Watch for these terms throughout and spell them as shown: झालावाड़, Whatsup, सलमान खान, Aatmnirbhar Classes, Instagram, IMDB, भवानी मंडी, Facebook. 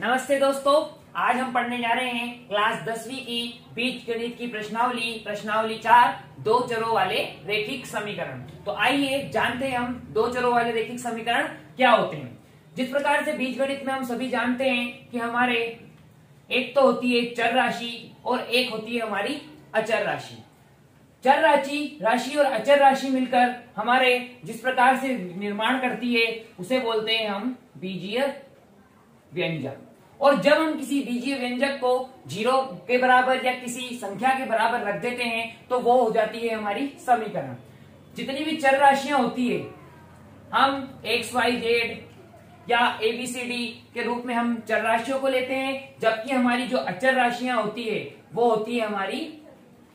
नमस्ते दोस्तों, आज हम पढ़ने जा रहे हैं क्लास 10वीं की बीजगणित की प्रश्नावली 4 दो चरों वाले रैखिक समीकरण। तो आइए जानते हैं हम दो चरों वाले रैखिक समीकरण क्या होते हैं। जिस प्रकार से बीजगणित में हम सभी जानते हैं कि हमारे एक तो होती है चर राशि और एक होती है हमारी अचर राशि। चर राशि और अचर राशि मिलकर हमारे जिस प्रकार से निर्माण करती है उसे बोलते हैं हम बीजीय व्यंजक। और जब हम किसी बीजीय व्यंजक को 0 के बराबर या किसी संख्या के बराबर रख देते हैं तो वो हो जाती है हमारी समीकरण। जितनी भी चर राशियां होती है हम XYZ या ABCD के रूप में हम चर राशियों को लेते हैं, जबकि हमारी जो अचर राशियां होती है वो होती है हमारी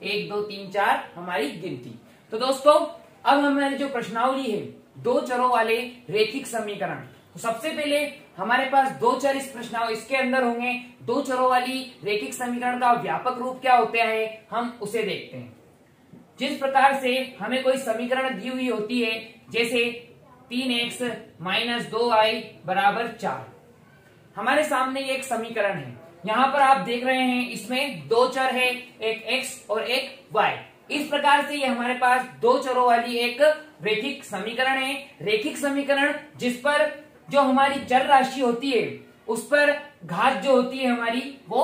1 2 3 4 हमारी गिनती। तो दोस्तों अब हमारी जो प्रश्नावली है दो चरों वाले रैखिक समीकरण, तो सबसे पहले हमारे पास दो चर इस प्रश्नावली इसके अंदर होंगे। दो चरों वाली रैखिक समीकरण का व्यापक रूप क्या होता है हम उसे देखते हैं। जिस प्रकार से हमें कोई समीकरण दी हुई होती है जैसे 3x - 2y 4, हमारे सामने एक समीकरण है। यहाँ पर आप देख रहे हैं इसमें दो चर है, एक x और एक y। इस प्रकार से ये हमारे पास दो चरों वाली एक रैखिक समीकरण है। रैखिक समीकरण जिस पर जो हमारी चर राशि होती है उस पर घात जो होती है हमारी वो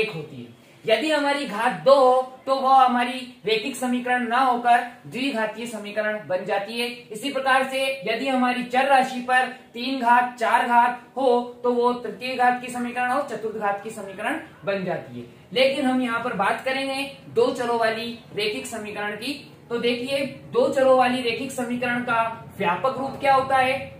1 होती है। यदि हमारी घात 2 हो तो वो हमारी रैखिक समीकरण ना होकर द्विघातीय समीकरण बन जाती है। इसी प्रकार से यदि हमारी चर राशि पर 3 घात 4 घात हो तो वो तृतीय घात की समीकरण और चतुर्थ घात की समीकरण बन जाती है। लेकिन हम यहाँ पर बात करेंगे दो चरों वाली रैखिक समीकरण की। तो देखिए दो चरों वाली रैखिक समीकरण का व्यापक रूप क्या होता है।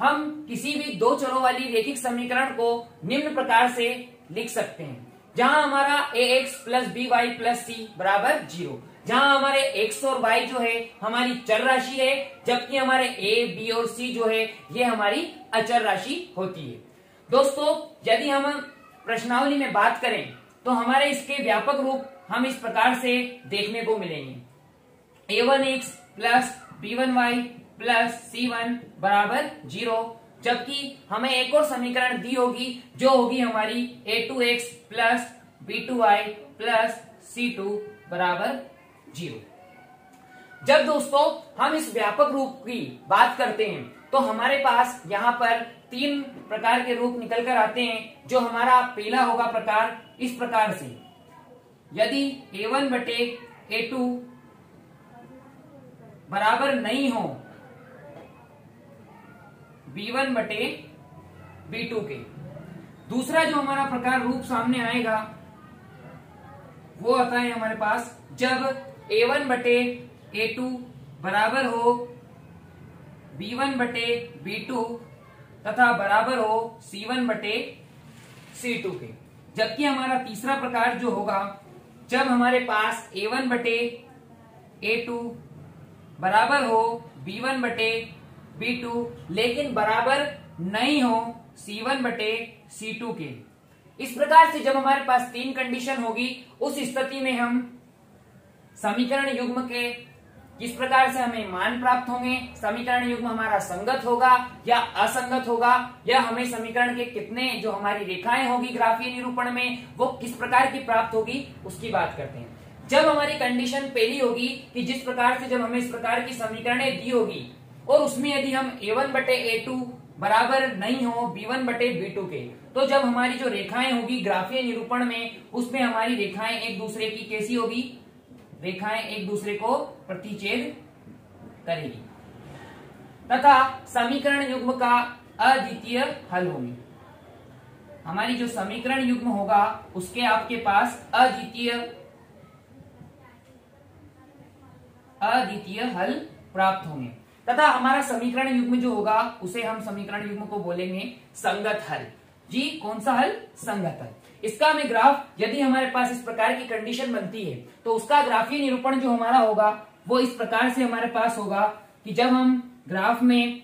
हम किसी भी दो चरों वाली रैखिक समीकरण को निम्न प्रकार से लिख सकते हैं, जहां हमारा AX + BY + C = 0, जहां हमारे x और y जो है हमारी चर राशि है, जबकि हमारे a, b और c जो है ये हमारी अचर राशि होती है। दोस्तों यदि हम प्रश्नावली में बात करें तो हमारे इसके व्यापक रूप हम इस प्रकार से देखने को मिलेंगे। A1x + B1y + C1 बराबर 0, जबकि हमें एक और समीकरण दी होगी जो होगी हमारी A2x + B2y + C2 बराबर 0। जब दोस्तों हम इस व्यापक रूप की बात करते हैं तो हमारे पास यहाँ पर 3 प्रकार के रूप निकल कर आते हैं। जो हमारा पहला होगा प्रकार इस प्रकार से, यदि A1 बटे A2 बराबर नहीं हो B1 बटे B2 के। दूसरा जो हमारा प्रकार रूप सामने आएगा वो आता है हमारे पास जब A1 बटे A2 बराबर हो B1 बटे B2 तथा बराबर हो C1 बटे C2 के। जबकि हमारा तीसरा प्रकार जो होगा जब हमारे पास A1 बटे A2 बराबर हो B1 बटे B2 लेकिन बराबर नहीं हो C1 बटे C2 के। इस प्रकार से जब हमारे पास 3 कंडीशन होगी उस स्थिति में हम समीकरण युग्म के किस प्रकार से हमें मान प्राप्त होंगे, समीकरण युग्म हमारा संगत होगा या असंगत होगा, या हमें समीकरण के कितने जो हमारी रेखाएं होगी ग्राफीय निरूपण में वो किस प्रकार की प्राप्त होगी उसकी बात करते हैं। जब हमारी कंडीशन पहली होगी कि जिस प्रकार से जब हमें इस प्रकार की समीकरणें दी होगी और उसमें यदि हम A1 बटे A2 बराबर नहीं हो B1 बटे B2 के, तो जब हमारी जो रेखाएं होगी ग्राफीय निरूपण में उसमें हमारी रेखाएं एक दूसरे की कैसी होगी, रेखाएं एक दूसरे को प्रतिच्छेद करेगी तथा समीकरण युग्म का अद्वितीय हल होगी। हमारी जो समीकरण युग्म होगा उसके आपके पास अद्वितीय हल प्राप्त होंगे तथा हमारा समीकरण युग्म जो होगा उसे हम समीकरण युग्म को बोलेंगे संगत हल। जी कौन सा हल? संगत हल। इसका हमें ग्राफ यदि हमारे पास इस प्रकार की कंडीशन बनती है तो उसका ग्राफीय निरूपण जो हमारा होगा वो इस प्रकार से हमारे पास होगा कि जब हम ग्राफ में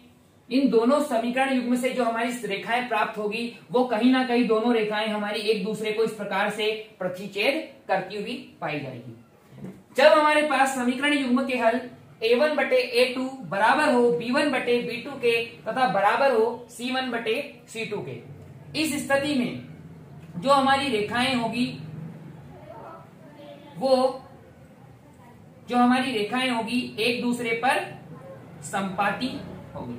इन दोनों समीकरण युग्म से जो हमारी रेखाएं प्राप्त होगी वो कहीं ना कहीं दोनों रेखाएं हमारी एक दूसरे को इस प्रकार से प्रतिच्छेद करती हुई पाई जाएगी। जब हमारे पास समीकरण युग्म के हल A1 बटे A2 बराबर हो B1 बटे B2 के तथा बराबर हो C1 बटे C2 के। इस स्थिति में जो हमारी रेखाएं होगी एक दूसरे पर संपाती होगी।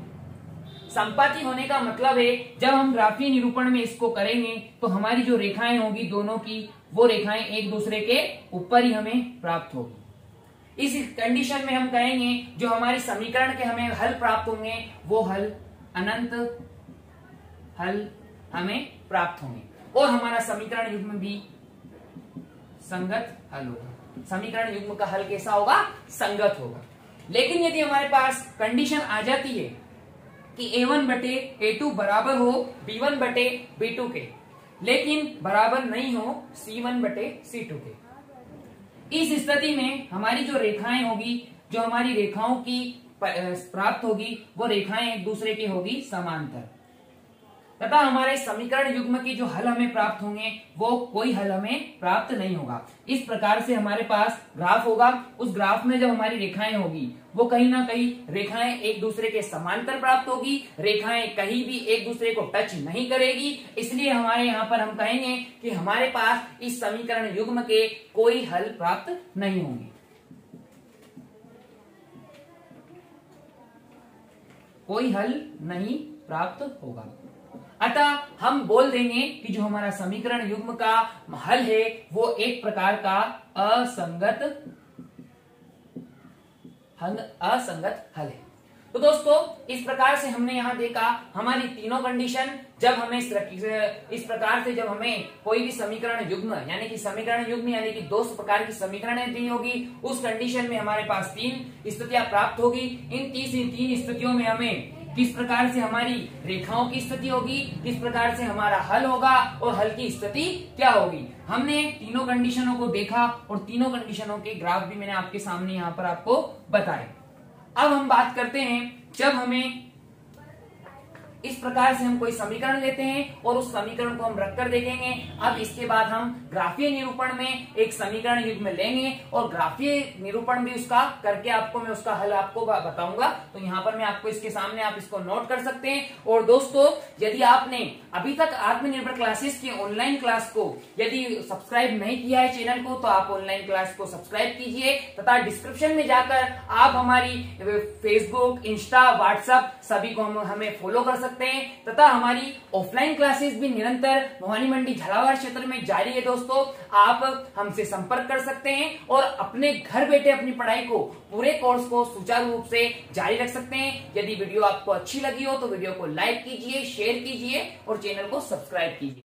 संपाती होने का मतलब है जब हम ग्राफीय निरूपण में इसको करेंगे तो हमारी जो रेखाएं होगी दोनों की वो रेखाएं एक दूसरे के ऊपर ही हमें प्राप्त होगी। इस कंडीशन में हम कहेंगे जो हमारे समीकरण के हमें हल प्राप्त होंगे वो हल अनंत हल हमें प्राप्त होंगे और हमारा समीकरण युग्म भी संगत हल होगा। समीकरण युग्म का हल कैसा होगा? संगत होगा। लेकिन यदि हमारे पास कंडीशन आ जाती है कि A1 बटे A2 बराबर हो B1 बटे B2 के लेकिन बराबर नहीं हो C1 बटे C2 के, इस स्थिति में हमारी जो रेखाएं होगी जो हमारी रेखाओं की प्राप्त होगी वो रेखाएं एक दूसरे की होगी समांतर तथा हमारे समीकरण युग्म की जो हल हमें प्राप्त होंगे वो कोई हल हमें प्राप्त नहीं होगा। इस प्रकार से हमारे पास ग्राफ होगा। उस ग्राफ में जब हमारी रेखाएं होगी वो कहीं ना कहीं रेखाएं एक दूसरे के समांतर प्राप्त होगी, रेखाएं कहीं भी एक दूसरे को टच नहीं करेगी। इसलिए हमारे यहाँ पर हम कहेंगे कि हमारे पास इस समीकरण युग्म के कोई हल प्राप्त नहीं होंगे। कोई हल नहीं प्राप्त होगा। अतः हम बोल देंगे कि जो हमारा समीकरण युग्म का हल है वो एक प्रकार का असंगत हल है। तो दोस्तों इस प्रकार से हमने यहाँ देखा हमारी तीनों कंडीशन। जब हमें इस प्रकार से जब हमें कोई भी समीकरण युग्म यानी कि दो प्रकार की समीकरण दी होगी उस कंडीशन में हमारे पास तीन स्थितियां प्राप्त होगी। इन तीन स्थितियों में हमें किस प्रकार से हमारी रेखाओं की स्थिति होगी, किस प्रकार से हमारा हल होगा और हल की स्थिति क्या होगी, हमने तीनों कंडीशनों को देखा और तीनों कंडीशनों के ग्राफ भी मैंने आपके सामने यहाँ पर आपको बताए। अब हम बात करते हैं जब हमें इस प्रकार से हम कोई समीकरण लेते हैं और उस समीकरण को हम रखकर देखेंगे। अब इसके बाद हम ग्राफीय निरूपण में एक समीकरण युग्म लेंगे और ग्राफीय निरूपण भी उसका करके आपको मैं उसका हल आपको बताऊंगा। तो यहाँ पर मैं आपको इसके सामने आप इसको नोट कर सकते हैं। और दोस्तों यदि आपने अभी तक आत्मनिर्भर क्लासेस की ऑनलाइन क्लास को यदि सब्सक्राइब नहीं किया है चैनल को तो आप ऑनलाइन क्लास को सब्सक्राइब कीजिए तथा डिस्क्रिप्शन में जाकर आप हमारी फेसबुक, इंस्टा, व्हाट्सएप सभी को हमें फॉलो कर तथा हमारी ऑफलाइन क्लासेस भी निरंतर भवानी मंडी झालावाड़ क्षेत्र में जारी है। दोस्तों आप हमसे संपर्क कर सकते हैं और अपने घर बैठे अपनी पढ़ाई को पूरे कोर्स को सुचारू रूप से जारी रख सकते हैं। यदि वीडियो आपको अच्छी लगी हो तो वीडियो को लाइक कीजिए, शेयर कीजिए और चैनल को सब्सक्राइब कीजिए।